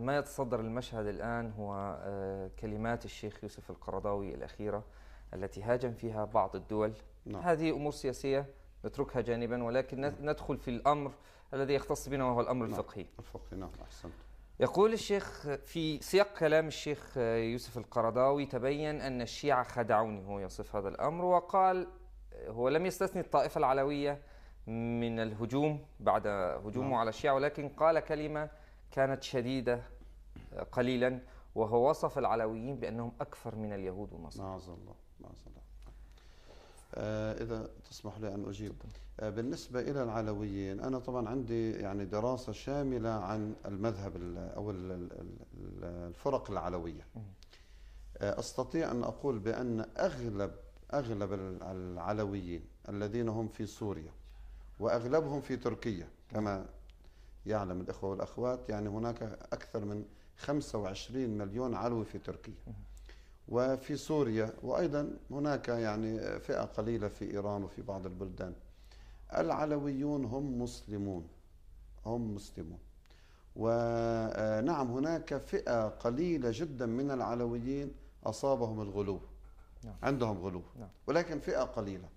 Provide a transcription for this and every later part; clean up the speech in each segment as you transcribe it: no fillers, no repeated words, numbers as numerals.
ما يتصدر المشهد الآن هو كلمات الشيخ يوسف القرضاوي الأخيرة التي هاجم فيها بعض الدول. نعم. هذه أمور سياسية نتركها جانبا، ولكن ندخل في الأمر الذي يختص بنا وهو الأمر الفقهي. الفقهي، نعم، أحسنت. يقول الشيخ في سياق كلام الشيخ يوسف القرضاوي: تبين أن الشيعة خدعوني. هو يصف هذا الأمر وقال هو لم يستثني الطائفة العلوية من الهجوم بعد هجومه على الشيعة، ولكن قال كلمة كانت شديدة قليلا، وهو وصف العلويين بأنهم أكثر من اليهود والنصارى. معاذ الله، معاذ الله. إذا تسمح لي أن أجيب. بالنسبة إلى العلويين، أنا طبعا عندي يعني دراسة شاملة عن المذهب أو الفرق العلوية. أستطيع أن أقول بأن أغلب العلويين الذين هم في سوريا وأغلبهم في تركيا كما يعلم الإخوة والأخوات، يعني هناك أكثر من 25 مليون علوي في تركيا وفي سوريا، وأيضا هناك يعني فئة قليلة في إيران وفي بعض البلدان. العلويون هم مسلمون، هم مسلمون، ونعم هناك فئة قليلة جدا من العلويين أصابهم الغلو، عندهم غلو، ولكن فئة قليلة،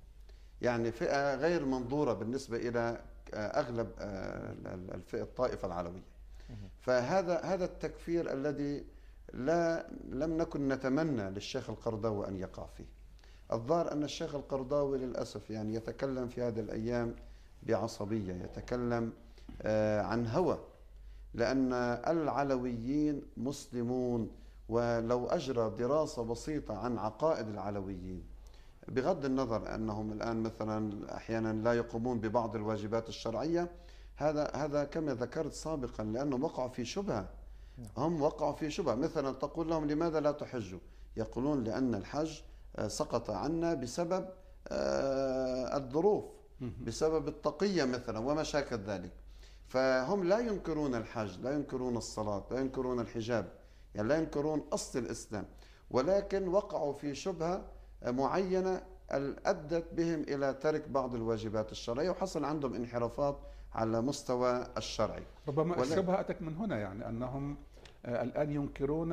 يعني فئة غير منظورة بالنسبة إلى أغلب الطائفة العلوية. فهذا التكفير الذي لم نكن نتمنى للشيخ القرضاوي أن يقع فيه. الظاهر أن الشيخ القرضاوي للأسف يعني يتكلم في هذه الأيام بعصبية، يتكلم عن هوى، لأن العلويين مسلمون، ولو أجرى دراسة بسيطة عن عقائد العلويين، بغض النظر أنهم الآن مثلا أحيانا لا يقومون ببعض الواجبات الشرعية، هذا كما ذكرت سابقا، لأنهم وقعوا في شبهة. هم وقعوا في شبهة، مثلا تقول لهم لماذا لا تحجوا؟ يقولون لأن الحج سقط عنا بسبب الظروف، بسبب التقية مثلا وما شاكل ذلك. فهم لا ينكرون الحج، لا ينكرون الصلاة، لا ينكرون الحجاب، يعني لا ينكرون أصل الإسلام، ولكن وقعوا في شبهة معينة أدت بهم إلى ترك بعض الواجبات الشرعية، وحصل عندهم انحرافات على مستوى الشرعي. ربما الشبهة أتت من هنا، يعني أنهم الآن ينكرون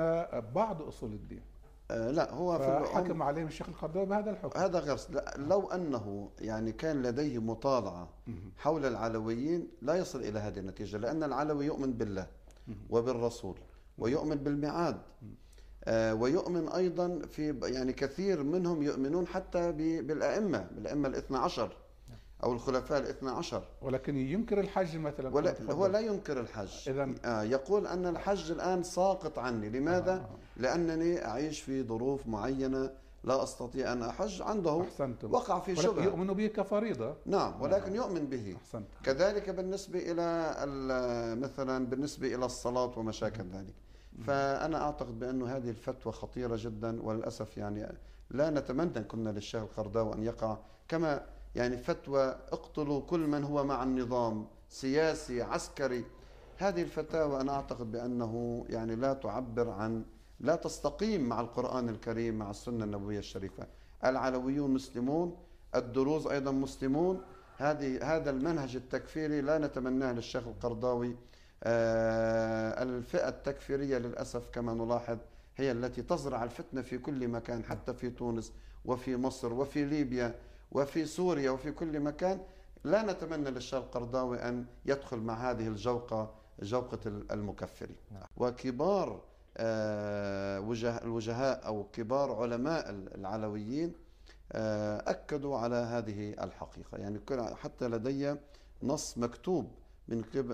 بعض أصول الدين. لا، هو فحكم عليهم الشيخ القرضاوي بهذا الحكم. هذا غير، لو أنه يعني كان لديه مطالعة حول العلويين لا يصل إلى هذه النتيجة، لأن العلوي يؤمن بالله وبالرسول ويؤمن بالميعاد، ويؤمن أيضا في يعني كثير منهم يؤمنون حتى بالأئمة 12 أو الخلفاء 12، ولكن ينكر الحج مثلا. هو لا ينكر الحج، يقول أن الحج الآن ساقط عني. لماذا؟ لأنني أعيش في ظروف معينة لا أستطيع أن أحج. عنده وقع في شبهة، يؤمن به كفريضة. نعم، ولكن يؤمن به. كذلك بالنسبة إلى مثلا بالنسبة إلى الصلاة ومشاكل ذلك. فأنا أعتقد بأن هذه الفتوى خطيرة جدا، وللأسف يعني لا نتمنى كنا للشيخ القرضاوي أن يقع، كما يعني فتوى اقتلوا كل من هو مع النظام، سياسي، عسكري. هذه الفتاوى أنا أعتقد بأنه يعني لا تعبر عن، لا تستقيم مع القرآن الكريم، مع السنة النبوية الشريفة. العلويون مسلمون، الدروز أيضا مسلمون. هذا المنهج التكفيري لا نتمناه للشيخ القرضاوي. الفئة التكفيرية للأسف كما نلاحظ هي التي تزرع الفتنة في كل مكان، حتى في تونس وفي مصر وفي ليبيا وفي سوريا وفي كل مكان. لا نتمنى للشيخ القرضاوي أن يدخل مع هذه الجوقة، جوقة المكفرين. وكبار الوجهاء أو كبار علماء العلويين أكدوا على هذه الحقيقة، يعني حتى لدي نص مكتوب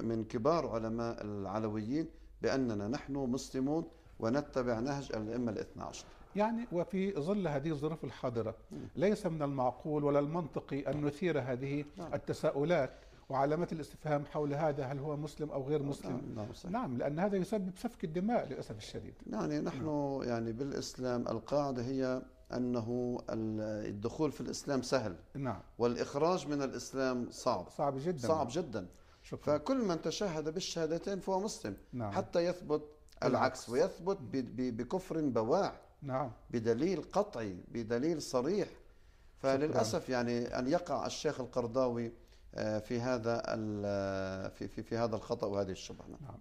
من كبار علماء العلويين بأننا نحن مسلمون ونتبع نهج الأئمة 12. يعني وفي ظل هذه الظروف الحاضرة ليس من المعقول ولا المنطقي أن نثير هذه التساؤلات وعلامات الاستفهام حول هذا، هل هو مسلم أو غير مسلم. نعم، لأن هذا يسبب سفك الدماء للأسف الشديد. يعني نحن يعني بالإسلام القاعدة هي أنه الدخول في الإسلام سهل، نعم، والإخراج من الإسلام صعب، صعب جدا، صعب جدا. شكرا. فكل من تشهد بالشهادتين فهو مسلم، نعم، حتى يثبت العكس، ويثبت بكفر بواع. نعم، بدليل قطعي، بدليل صريح. فللأسف يعني أن يقع الشيخ القرضاوي في هذا الخطأ وهذه الشبهة. نعم.